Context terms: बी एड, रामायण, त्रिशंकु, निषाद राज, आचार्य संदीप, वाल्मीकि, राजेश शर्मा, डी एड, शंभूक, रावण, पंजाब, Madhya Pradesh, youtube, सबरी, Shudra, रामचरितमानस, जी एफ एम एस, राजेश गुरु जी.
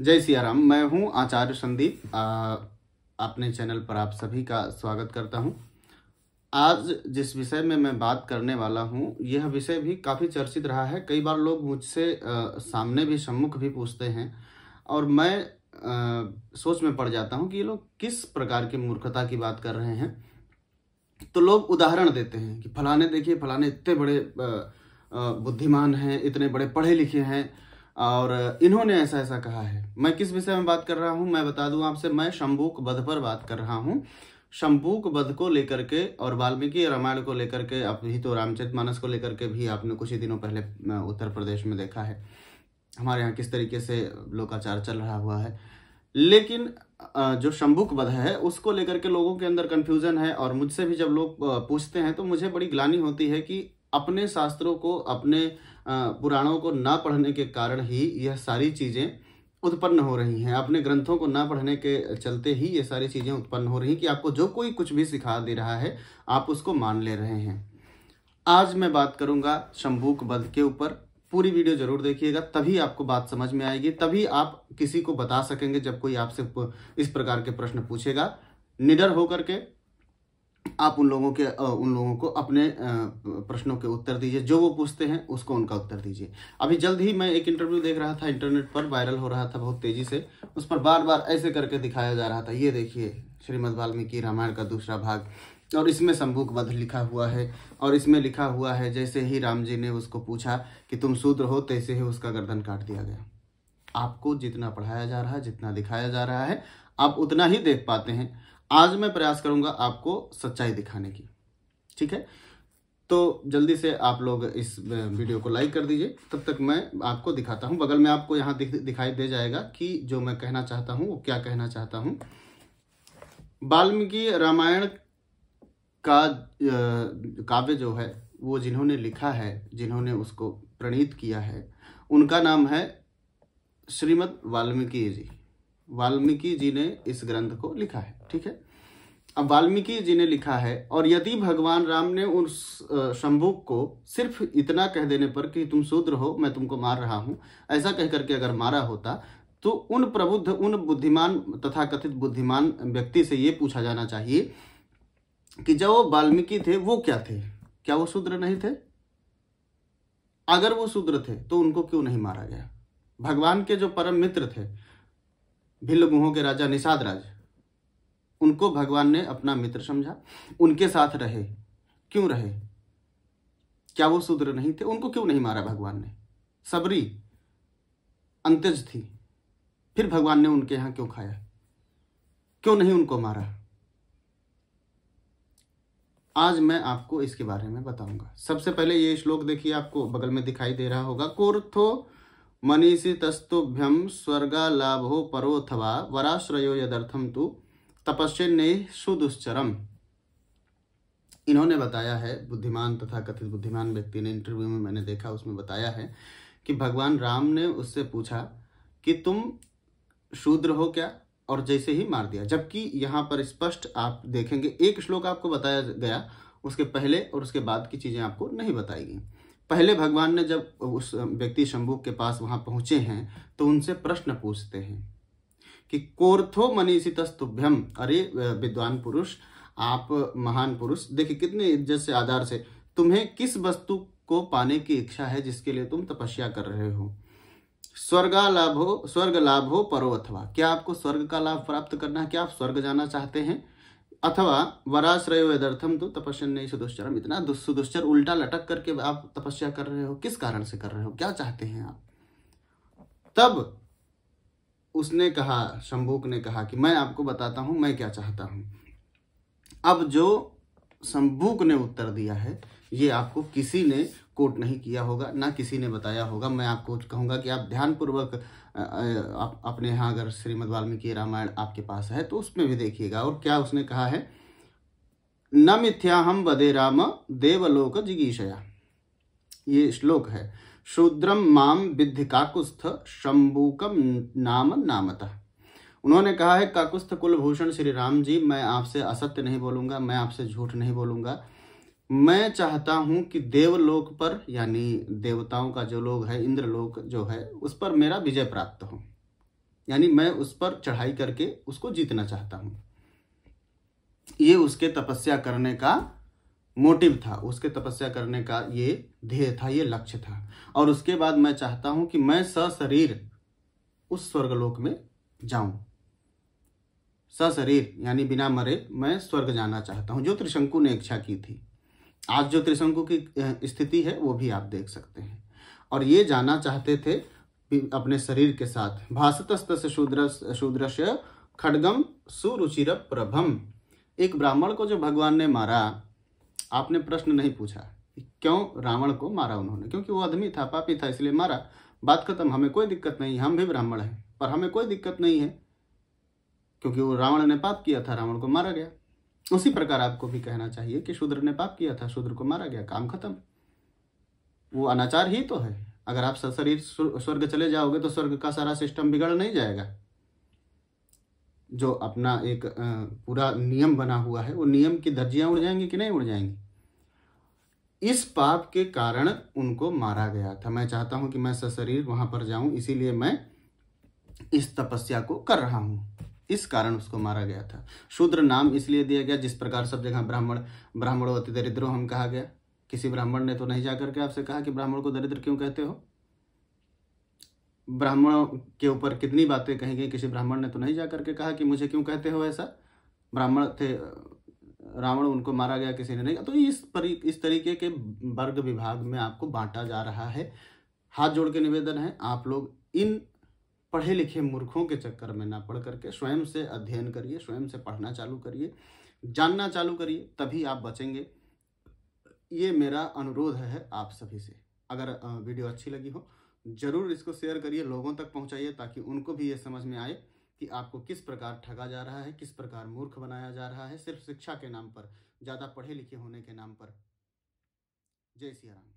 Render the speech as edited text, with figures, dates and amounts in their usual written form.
जय सियाराम। मैं हूं आचार्य संदीप, अपने चैनल पर आप सभी का स्वागत करता हूं। आज जिस विषय में मैं बात करने वाला हूं, यह विषय भी काफ़ी चर्चित रहा है। कई बार लोग मुझसे सामने भी सम्मुख भी पूछते हैं और मैं सोच में पड़ जाता हूं कि ये लोग किस प्रकार की मूर्खता की बात कर रहे हैं। तो लोग उदाहरण देते हैं कि फलाने देखिए, फलाने इतने बड़े बुद्धिमान हैं, इतने बड़े पढ़े लिखे हैं और इन्होंने ऐसा ऐसा कहा है। मैं किस विषय में बात कर रहा हूं, मैं बता दूं आपसे, मैं शंभूक वध पर बात कर रहा हूं। शंभूक वध को लेकर के और वाल्मीकि रामायण को लेकर के, अभी तो रामचरितमानस को लेकर के भी आपने कुछ ही दिनों पहले उत्तर प्रदेश में देखा है हमारे यहाँ किस तरीके से लोकाचार चल रहा हुआ है। लेकिन जो शंभूक वध है उसको लेकर के लोगों के अंदर कन्फ्यूजन है और मुझसे भी जब लोग पूछते हैं तो मुझे बड़ी ग्लानि होती है कि अपने शास्त्रों को, अपने पुराणों को ना पढ़ने के कारण ही यह सारी चीज़ें उत्पन्न हो रही हैं। अपने ग्रंथों को ना पढ़ने के चलते ही ये सारी चीज़ें उत्पन्न हो रही हैं कि आपको जो कोई कुछ भी सिखा दे रहा है आप उसको मान ले रहे हैं। आज मैं बात करूंगा शंभूक वध के ऊपर। पूरी वीडियो जरूर देखिएगा, तभी आपको बात समझ में आएगी, तभी आप किसी को बता सकेंगे जब कोई आपसे इस प्रकार के प्रश्न पूछेगा। निडर होकर के आप उन लोगों को अपने प्रश्नों के उत्तर दीजिए, जो वो पूछते हैं उसको उनका उत्तर दीजिए। अभी जल्द ही मैं एक इंटरव्यू देख रहा था, इंटरनेट पर वायरल हो रहा था बहुत तेजी से, उस पर बार बार ऐसे करके दिखाया जा रहा था, ये देखिए श्रीमद् वाल्मीकि रामायण का दूसरा भाग और इसमें शंभूक वध लिखा हुआ है और इसमें लिखा हुआ है, जैसे ही राम जी ने उसको पूछा कि तुम शूद्र हो तैसे ही उसका गर्दन काट दिया गया। आपको जितना पढ़ाया जा रहा है, जितना दिखाया जा रहा है, आप उतना ही देख पाते हैं। आज मैं प्रयास करूंगा आपको सच्चाई दिखाने की, ठीक है। तो जल्दी से आप लोग इस वीडियो को लाइक कर दीजिए, तब तक मैं आपको दिखाता हूं। बगल में आपको यहाँ दिखाई दे जाएगा कि जो मैं कहना चाहता हूं वो क्या कहना चाहता हूं। वाल्मीकि रामायण का काव्य जो है वो जिन्होंने लिखा है, जिन्होंने उसको प्रणीत किया है, उनका नाम है श्रीमद् वाल्मीकि जी। वाल्मीकि जी ने इस ग्रंथ को लिखा है, ठीक है। अब वाल्मीकि जी ने लिखा है और यदि भगवान राम ने उस शंभूक को सिर्फ इतना कह देने पर कि तुम शूद्र हो, मैं तुमको मार रहा हूं, ऐसा कह करके अगर मारा होता तो उन प्रबुद्ध, उन बुद्धिमान, तथाकथित बुद्धिमान व्यक्ति से ये पूछा जाना चाहिए कि जब वो वाल्मीकि थे वो क्या थे, क्या वो शूद्र नहीं थे? अगर वो शूद्र थे तो उनको क्यों नहीं मारा गया? भगवान के जो परम मित्र थे, भिल्ल गुहों के राजा निषाद राज, उनको भगवान ने अपना मित्र समझा, उनके साथ रहे, क्यों रहे? क्या वो शूद्र नहीं थे? उनको क्यों नहीं मारा भगवान ने? सबरी अंतज थी, फिर भगवान ने उनके यहाँ क्यों खाया, क्यों नहीं उनको मारा? आज मैं आपको इसके बारे में बताऊंगा। सबसे पहले ये श्लोक देखिए, आपको बगल में दिखाई दे रहा होगा। कोर्थो मनीषी तस्तुभ्यम स्वर्गा लाभो परोथवा वराश्रयो यदर्थम तु तपस्येने सुदुश्चरम। इन्होंने बताया है, बुद्धिमान तथा कथित बुद्धिमान व्यक्ति ने, इंटरव्यू में मैंने देखा, उसमें बताया है कि भगवान राम ने उससे पूछा कि तुम शूद्र हो क्या, और जैसे ही मार दिया। जबकि यहाँ पर स्पष्ट आप देखेंगे एक श्लोक आपको बताया गया, उसके पहले और उसके बाद की चीज़ें आपको नहीं बताई गई। पहले भगवान ने जब उस व्यक्ति शंभूक के पास वहां पहुंचे हैं तो उनसे प्रश्न पूछते हैं कि कोर्थो मनीषितस्तुभ्यम, अरे विद्वान पुरुष, आप महान पुरुष, देखिए कितने इज्जत से, आधार से, तुम्हें किस वस्तु को पाने की इच्छा है जिसके लिए तुम तपस्या कर रहे हो? स्वर्ग लाभ हो परो अथवा, क्या आपको स्वर्ग का लाभ प्राप्त करना है? क्या आप स्वर्ग जाना चाहते हैं? अथवा वराश्रयो यदर्थम तो तपस्या नहीं सुदुश्चरम, इतना सुदुश्चर उल्टा लटक करके आप तपस्या कर रहे हो, किस कारण से कर रहे हो, क्या चाहते हैं आप? तब उसने कहा, शंभूक ने कहा कि मैं आपको बताता हूं मैं क्या चाहता हूं। अब जो शंभूक ने उत्तर दिया है ये आपको किसी ने कोट नहीं किया होगा, ना किसी ने बताया होगा। मैं आपको कहूँगा कि आप ध्यानपूर्वक आप अपने यहाँ अगर श्रीमद् वाल्मीकि रामायण आपके पास है तो उसमें भी देखिएगा। और क्या उसने कहा है, न मिथ्या हम वदे राम देवलोक जिगीषया, ये श्लोक है। शूद्रम माम विद्धि काकुस्थ शंभूकम नाम नामतः। उन्होंने कहा है, काकुस्थ कुलभूषण श्री राम जी, मैं आपसे असत्य नहीं बोलूँगा, मैं आपसे झूठ नहीं बोलूँगा। मैं चाहता हूं कि देवलोक पर, यानी देवताओं का जो लोग है, इंद्रलोक जो है, उस पर मेरा विजय प्राप्त हो। यानी मैं उस पर चढ़ाई करके उसको जीतना चाहता हूँ। ये उसके तपस्या करने का मोटिव था, उसके तपस्या करने का ये ध्येय था, ये लक्ष्य था। और उसके बाद मैं चाहता हूँ कि मैं सशरीर उस स्वर्गलोक में जाऊं, सशरीर यानी बिना मरे मैं स्वर्ग जाना चाहता हूँ, जो त्रिशंकु ने इच्छा की थी। आज जो त्रिशंकु की स्थिति है वो भी आप देख सकते हैं। और ये जाना चाहते थे अपने शरीर के साथ। भासतस्तस्य शूद्रस्य खड्गम सुरुचिर प्रभम। एक ब्राह्मण को जो भगवान ने मारा, आपने प्रश्न नहीं पूछा क्यों रावण को मारा उन्होंने, क्योंकि वो आदमी था, पापी था, इसलिए मारा, बात खत्म। हमें कोई दिक्कत नहीं, हम भी ब्राह्मण हैं, पर हमें कोई दिक्कत नहीं है क्योंकि वो रावण ने पाप किया था, रावण को मारा गया। उसी प्रकार आपको भी कहना चाहिए कि शूद्र ने पाप किया था, शूद्र को मारा गया, काम खत्म, वो अनाचार ही तो है। अगर आप सशरीर स्वर्ग चले जाओगे तो स्वर्ग का सारा सिस्टम बिगड़ नहीं जाएगा? जो अपना एक पूरा नियम बना हुआ है, वो नियम की धज्जियां उड़ जाएंगी कि नहीं उड़ जाएंगी? इस पाप के कारण उनको मारा गया था। मैं चाहता हूं कि मैं सशरीर वहां पर जाऊं, इसीलिए मैं इस तपस्या को कर रहा हूं, इस कारण उसको मारा गया था। शूद्र नाम इसलिए दिया गया, जिस प्रकार सब जगह ब्राह्मण, ब्राह्मणों अति दरिद्रो हम कहा गया। किसी ब्राह्मण ने तो नहीं जाकर के आपसे कहा कि ब्राह्मण को दरिद्र क्यों कहते हो? ब्राह्मणों के ऊपर कितनी बातें कही गई, किसी ब्राह्मण ने तो नहीं जाकर के कहा कि मुझे क्यों कहते हो ऐसा? ब्राह्मण थे, रावण, उनको मारा गया, किसी ने नहीं। तो इस तरीके के वर्ग विभाग में आपको बांटा जा रहा है। हाथ जोड़ के निवेदन है, आप लोग इन पढ़े लिखे मूर्खों के चक्कर में ना पढ़ करके स्वयं से अध्ययन करिए, स्वयं से पढ़ना चालू करिए, जानना चालू करिए, तभी आप बचेंगे। ये मेरा अनुरोध है आप सभी से। अगर वीडियो अच्छी लगी हो जरूर इसको शेयर करिए, लोगों तक पहुंचाइए, ताकि उनको भी ये समझ में आए कि आपको किस प्रकार ठगा जा रहा है, किस प्रकार मूर्ख बनाया जा रहा है सिर्फ शिक्षा के नाम पर, ज़्यादा पढ़े लिखे होने के नाम पर। जय सिया राम।